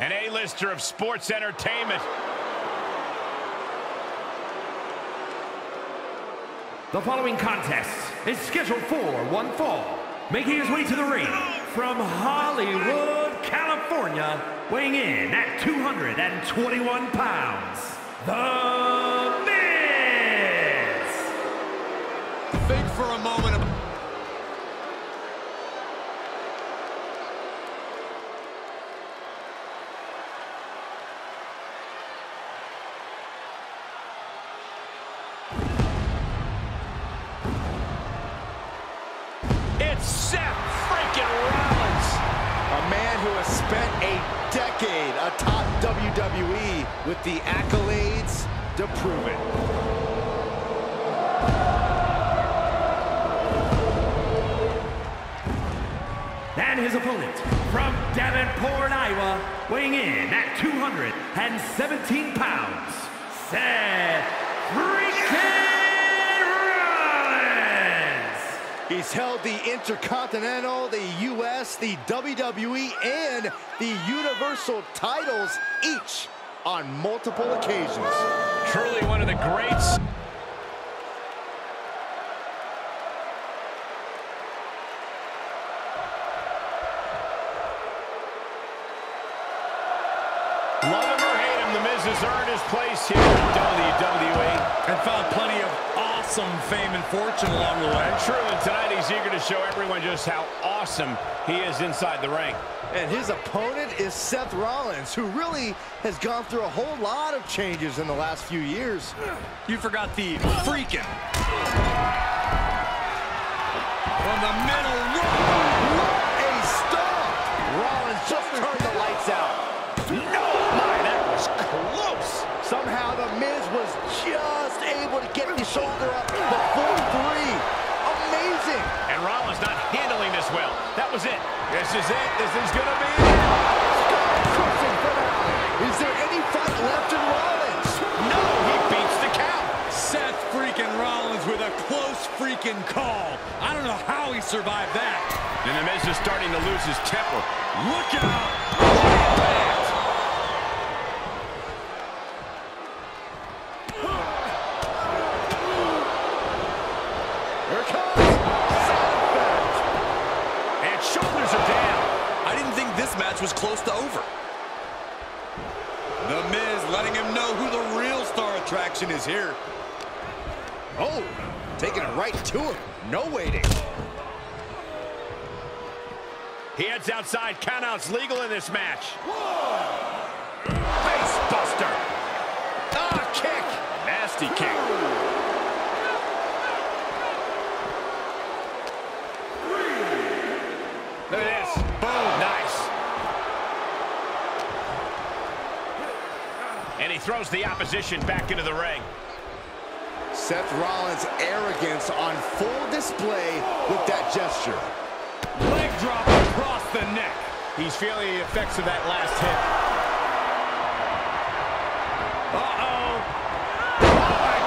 An A-lister of sports entertainment. The following contest is scheduled for one fall. Making his way to the ring from Hollywood, California, weighing in at 221 pounds, The Miz! Think for a moment of... Seth freaking Rollins, a man who has spent a decade atop WWE with the accolades to prove it. And his opponent from Davenport, Iowa, weighing in at 217 pounds, Seth freaking Rollins. He's held the Intercontinental, the U.S., the WWE, and the Universal titles, each on multiple occasions. Truly one of the greats. Love him or hate him, The Miz has earned his place here in WWE and found plenty of awesome fame and fortune along the way. And true, and tonight he's eager to show everyone just how awesome he is inside the ring. And his opponent is Seth Rollins, who really has gone through a whole lot of changes in the last few years. You forgot the freaking. From the middle row, what a stomp! Rollins just turned the lights out. No, my, that was close. Somehow The Miz was just able to get the shoulder up, the full three. Amazing. And Rollins not handling this well. That was it. This is it. This is going to be it. Is there any fight left in Rollins? No, he beats the count. Seth freaking Rollins with a close freaking call. I don't know how he survived that. And The Miz is starting to lose his temper. Look out. Was close to over. The Miz letting him know who the real star attraction is here. Oh, taking it right to him. No waiting. He heads outside. Countouts legal in this match. Whoa. Face buster. Ah, kick. Nasty kick. Whoa. Look at this. Boom. Nice. And he throws the opposition back into the ring. Seth Rollins' arrogance on full display with that gesture. Leg drop across the neck. He's feeling the effects of that last hit. Uh-oh. Oh, my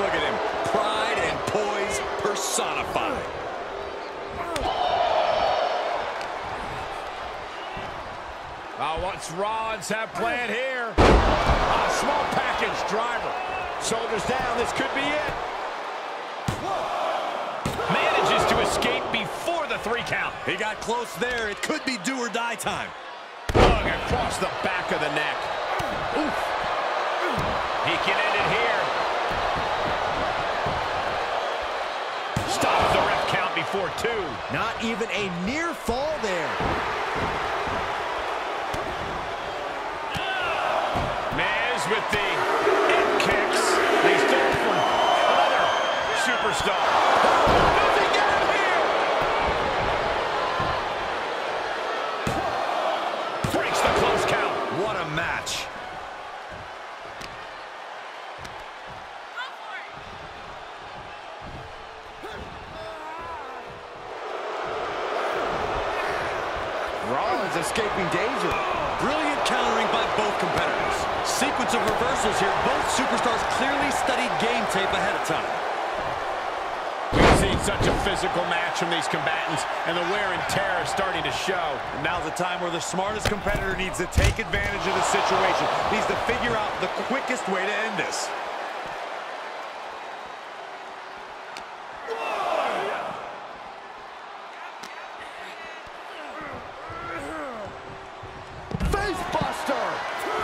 God, what a move. Look at him. Pride and poise personified. What's Rollins have planned here? A small package driver. Shoulders down, this could be it. Manages to escape before the three count. He got close there. It could be do or die time. Hug across the back of the neck. Oof. He can end it here. Stops the ref count before two. Not even a near fall there. With the end kicks, they stole from another superstar. Does he get him here? Breaks the close count. What a match. Rollins escaping danger. Brilliant countering by both competitors. Sequence of reversals here. Both superstars clearly studied game tape ahead of time. We've seen been such a physical match from these combatants, and the wear and tear is starting to show. Now's the time where the smartest competitor needs to take advantage of the situation. Needs to figure out the quickest way to end this.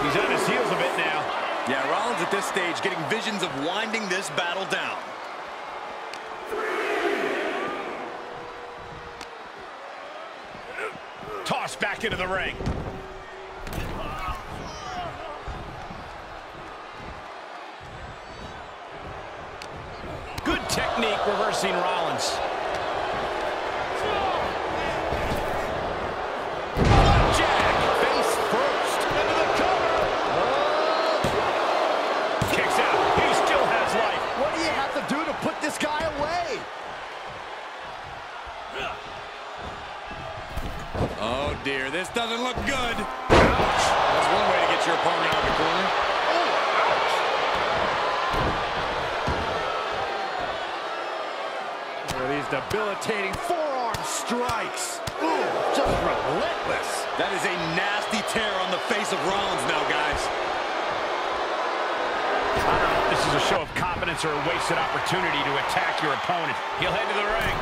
He's on his heels a bit now. Yeah, Rollins at this stage getting visions of winding this battle down. Tossed back into the ring. Good technique reversing Rollins. Oh, dear. This doesn't look good. Ouch. That's one way to get your opponent out of the corner. Oh, ouch. Look at these debilitating forearm strikes. Ooh, just relentless. That is a nasty tear on the face of Rollins now, guys. I don't know if this is a show of confidence or a wasted opportunity to attack your opponent. He'll head to the ring.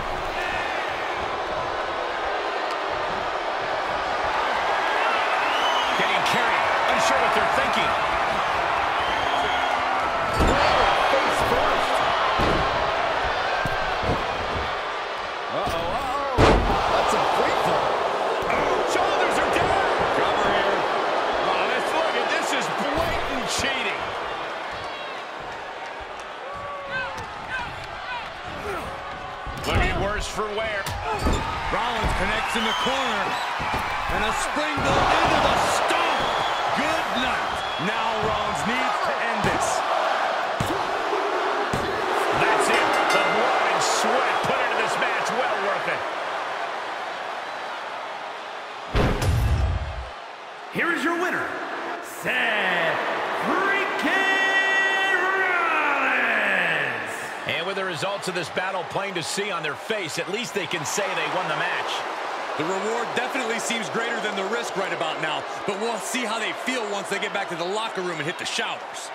Sure what they're thinking. Face first. Uh-oh. That's a free throw. Shoulders are down. Cover here. Oh, this, look at this, is blatant cheating. Looking worse for wear. Rollins connects in the corner. And a springboard into the stomp. Good night. Now Rollins needs to end this. That's it. The blood and sweat put into this match. Well worth it. Here is your winner, Seth freaking Rollins. And with the results of this battle plain to see on their face, at least they can say they won the match. The reward definitely seems greater than the risk right about now, but we'll see how they feel once they get back to the locker room and hit the showers.